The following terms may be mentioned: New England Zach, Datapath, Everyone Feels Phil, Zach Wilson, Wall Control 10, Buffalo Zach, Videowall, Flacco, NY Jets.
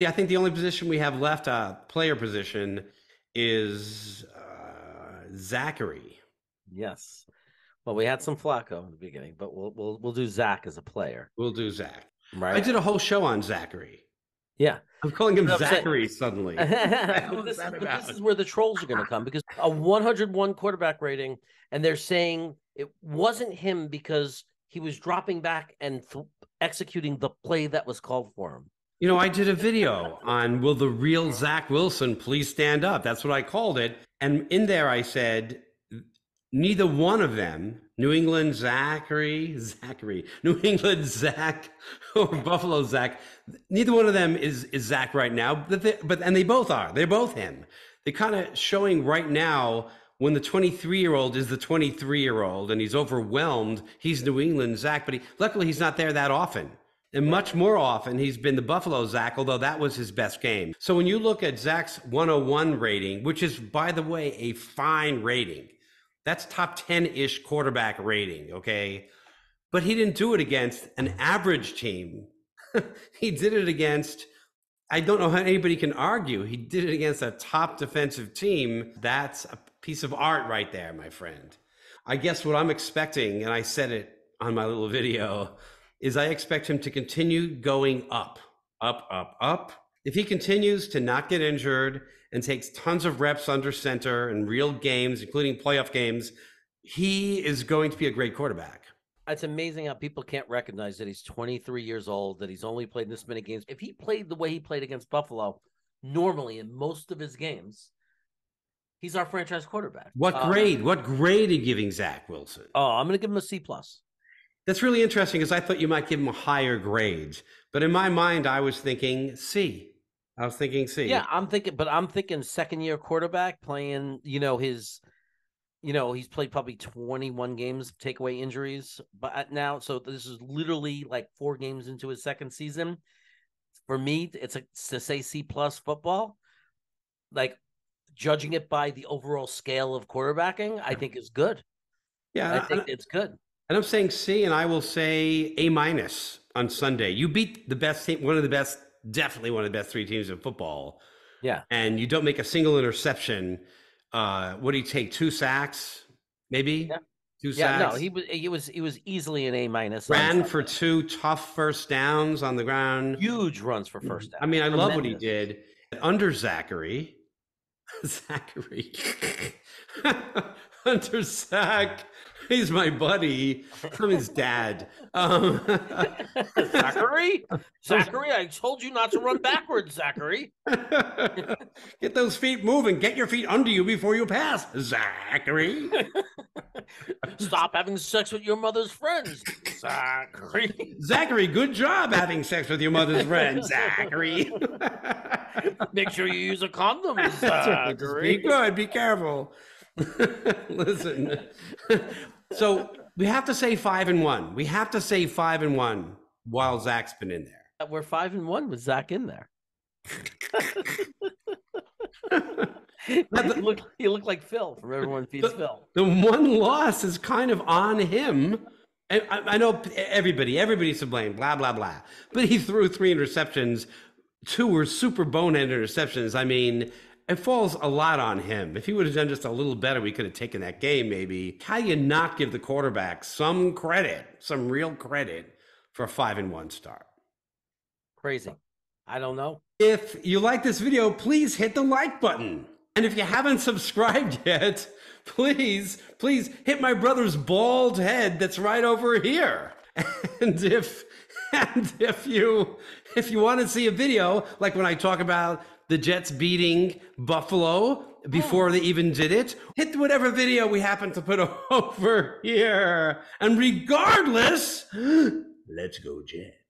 Yeah, I think the only position we have left, player position, is Zachary. Yes. Well, we had some Flacco in the beginning, but we'll do Zach as a player. We'll do Zach. Right. I did a whole show on Zachary. Yeah. I'm calling him Zachary suddenly. Well, this is where the trolls are going to come, because a 101 quarterback rating, and they're saying it wasn't him because he was dropping back and executing the play that was called for him. You know, I did a video on will the real Zach Wilson please stand up? That's what I called it. And in there I said, neither one of them, New England Zach or Buffalo Zach, neither one of them is Zach right now. But they both are. They're both him. They're kind of showing right now when the 23-year-old is the 23-year-old and he's overwhelmed, he's New England Zach. But luckily he's not there that often. And much more often, he's been the Buffalo Zach, although that was his best game. So when you look at Zach's 101 rating, which is, by the way, a fine rating, that's top 10-ish quarterback rating, okay? But he didn't do it against an average team. He did it against, I don't know how anybody can argue, he did it against a top defensive team. That's a piece of art right there, my friend. I guess what I'm expecting, and I said it on my little video, is I expect him to continue going up, up, up, up. If he continues to not get injured and takes tons of reps under center in real games, including playoff games, he is going to be a great quarterback. It's amazing how people can't recognize that he's 23 years old, that he's only played this many games. If he played the way he played against Buffalo, normally in most of his games, he's our franchise quarterback. What grade are you giving Zach Wilson? Oh, I'm going to give him a C+. That's really interesting, because I thought you might give him a higher grade, but in my mind, I was thinking C. I was thinking C. Yeah, I'm thinking second-year quarterback playing. He's played probably 21 games, take away injuries, but now, so this is literally like 4 games into his second season. For me, it's to say C+ football, like judging it by the overall scale of quarterbacking, I think is good. Yeah, I think it's good. And I'm saying C, and I will say A- on Sunday. You beat the best team, definitely one of the best 3 teams in football. Yeah. And you don't make a single interception. What did he take? 2 sacks, maybe? Yeah. 2 sacks. Yeah, no, he was easily an A-. Ran for 2 tough first downs on the ground. Huge runs for first downs. I mean, I love what he did. Under Zachary. Zachary. Under Zach. He's my buddy. I'm his dad. Zachary, I told you not to run backwards, Zachary. Get those feet moving. Get your feet under you before you pass, Zachary. Stop having sex with your mother's friends, Zachary. Zachary, good job having sex with your mother's friends, Zachary. Make sure you use a condom, Zachary. Be good. Be careful. Listen. So we have to say 5-1. We have to say 5-1 while Zach's been in there. We're 5-1 with Zach in there. He looked like Phil from Everyone Feels Phil. The one loss is kind of on him. I know everybody's to blame, blah, blah, blah. But he threw 3 interceptions. 2 were super bonehead interceptions. I mean, it falls a lot on him. If he would have done just a little better, we could have taken that game maybe. How do you not give the quarterback some credit, some real credit, for a 5-1 start? Crazy. I don't know. If you like this video, please hit the like button. And if you haven't subscribed yet, please hit my brother's bald head that's right over here. And if you want to see a video, like when I talk about the Jets beating Buffalo before they even did it, hit whatever video we happen to put over here. And regardless, let's go Jets.